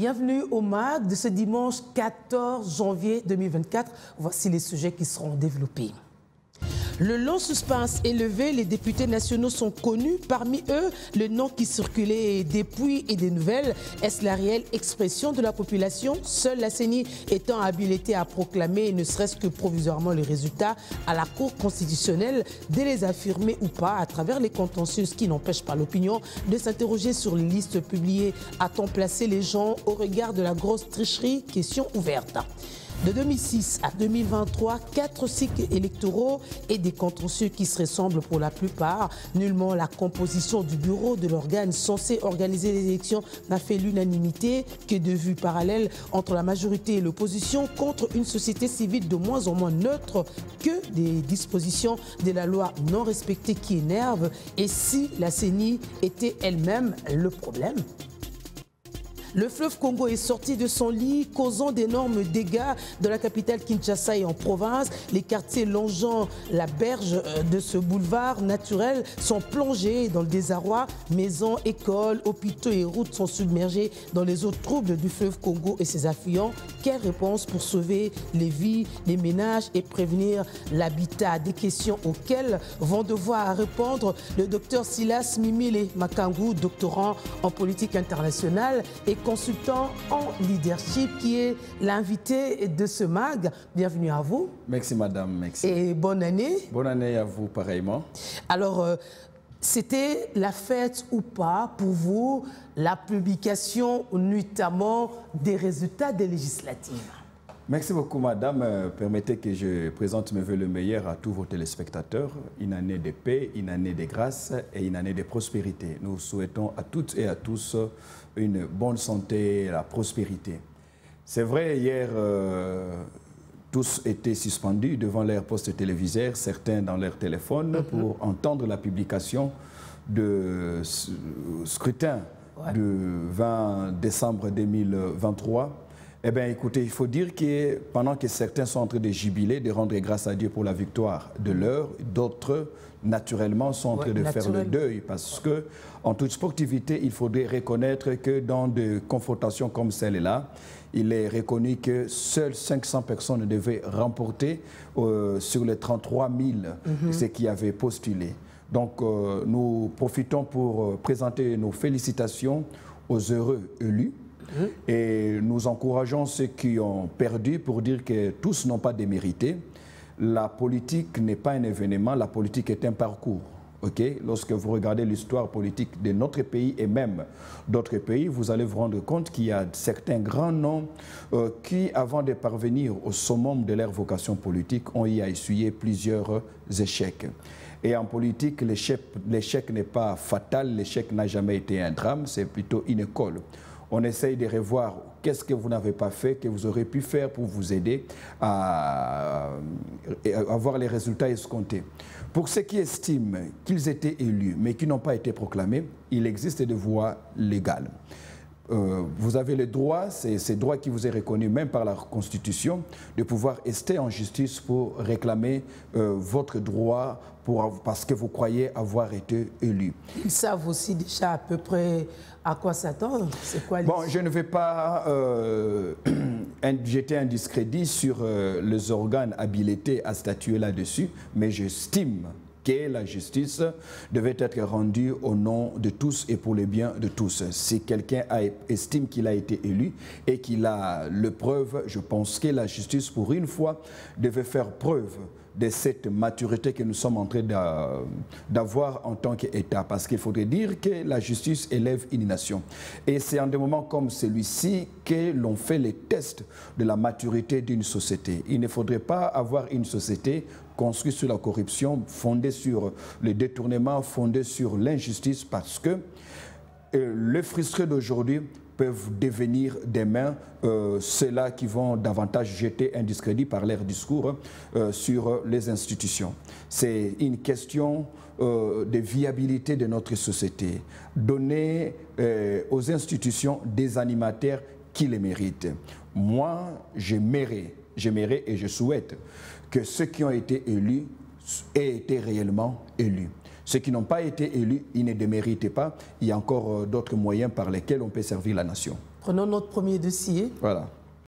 Bienvenue au MAG de ce dimanche 14 janvier 2024. Voici les sujets qui seront développés. Le long suspense élevé, les députés nationaux sont connus. Parmi eux, le nom qui circulait des puits et des nouvelles. Est-ce la réelle expression de la population? Seule la CENI étant habilitée à proclamer, ne serait-ce que provisoirement, les résultats à la Cour constitutionnelle, de les affirmer ou pas à travers les contentieux, ce qui n'empêche pas l'opinion de s'interroger sur les listes publiées. A-t-on placé les gens au regard de la grosse tricherie? Question ouverte. De 2006 à 2023, 4 cycles électoraux et des contentieux qui se ressemblent pour la plupart. Nullement la composition du bureau de l'organe censé organiser les élections n'a fait l'unanimité, que de vues parallèles entre la majorité et l'opposition contre une société civile de moins en moins neutre, que des dispositions de la loi non respectées qui énervent. Et si la CENI était elle-même le problème? Le fleuve Congo est sorti de son lit, causant d'énormes dégâts dans la capitale Kinshasa et en province. Les quartiers longeant la berge de ce boulevard naturel sont plongés dans le désarroi. Maisons, écoles, hôpitaux et routes sont submergées dans les eaux troubles du fleuve Congo et ses affluents. Quelle réponse pour sauver les vies, les ménages et prévenir l'habitat? Des questions auxquelles vont devoir répondre le docteur Silas Mimile Makangou, doctorant en politique internationale et consultant en leadership, qui est l'invité de ce MAG. Bienvenue à vous. Merci madame, merci. Et bonne année. Bonne année à vous pareillement. Alors, c'était la fête ou pas pour vous, la publication notamment des résultats des législatives? Merci beaucoup madame. Permettez que je présente mes voeux le meilleur à tous vos téléspectateurs. Une année de paix, une année de grâce et une année de prospérité. Nous souhaitons à toutes et à tous une bonne santé et la prospérité. C'est vrai, hier, tous étaient suspendus devant leur poste téléviseur, certains dans leur téléphone, pour entendre la publication de scrutin du 20 décembre 2023. Eh bien, écoutez, il faut dire que pendant que certains sont en train de jubiler, de rendre grâce à Dieu pour la victoire de l'heure, d'autres, naturellement, sont en train de faire le deuil. Parce que, en toute sportivité, il faudrait reconnaître que dans des confrontations comme celle-là, il est reconnu que seules 500 personnes devaient remporter sur les 33 000 de ceux qui avaient postulé. Donc, nous profitons pour présenter nos félicitations aux heureux élus. Et nous encourageons ceux qui ont perdu pour dire que tous n'ont pas démérité. La politique n'est pas un événement, la politique est un parcours. Okay? Lorsque vous regardez l'histoire politique de notre pays et même d'autres pays, vous allez vous rendre compte qu'il y a certains grands noms qui, avant de parvenir au summum de leur vocation politique, ont eu à essuyer plusieurs échecs. Et en politique, l'échec n'est pas fatal, l'échec n'a jamais été un drame, c'est plutôt une école. On essaye de revoir qu'est-ce que vous n'avez pas fait, que vous aurez pu faire pour vous aider à avoir les résultats escomptés. Pour ceux qui estiment qu'ils étaient élus, mais qui n'ont pas été proclamés, il existe des voies légales. Vous avez le droit, c'est ce droit qui vous est reconnu même par la Constitution, de pouvoir rester en justice pour réclamer votre droit parce que vous croyez avoir été élu. Ils savent aussi déjà à peu près à quoi s'attendre. Bon, je ne vais pas jeter un discrédit sur les organes habilités à statuer là-dessus, mais j'estime que la justice devait être rendue au nom de tous et pour le bien de tous. Si quelqu'un estime qu'il a été élu et qu'il a le preuve, je pense que la justice, pour une fois, devait faire preuve de cette maturité que nous sommes en train d'avoir en tant qu'État. Parce qu'il faudrait dire que la justice élève une nation. Et c'est en des moments comme celui-ci que l'on fait les tests de la maturité d'une société. Il ne faudrait pas avoir une société construite sur la corruption, fondée sur le détournement, fondée sur l'injustice, parce que les frustrés d'aujourd'hui peuvent devenir demain ceux-là qui vont davantage jeter un discrédit par leur discours sur les institutions. C'est une question de viabilité de notre société. Donner aux institutions des animateurs qui les méritent. Moi, j'aimerais et je souhaite que ceux qui ont été élus aient été réellement élus. Ceux qui n'ont pas été élus, ils ne déméritent pas. Il y a encore d'autres moyens par lesquels on peut servir la nation. Prenons notre premier dossier. Voilà.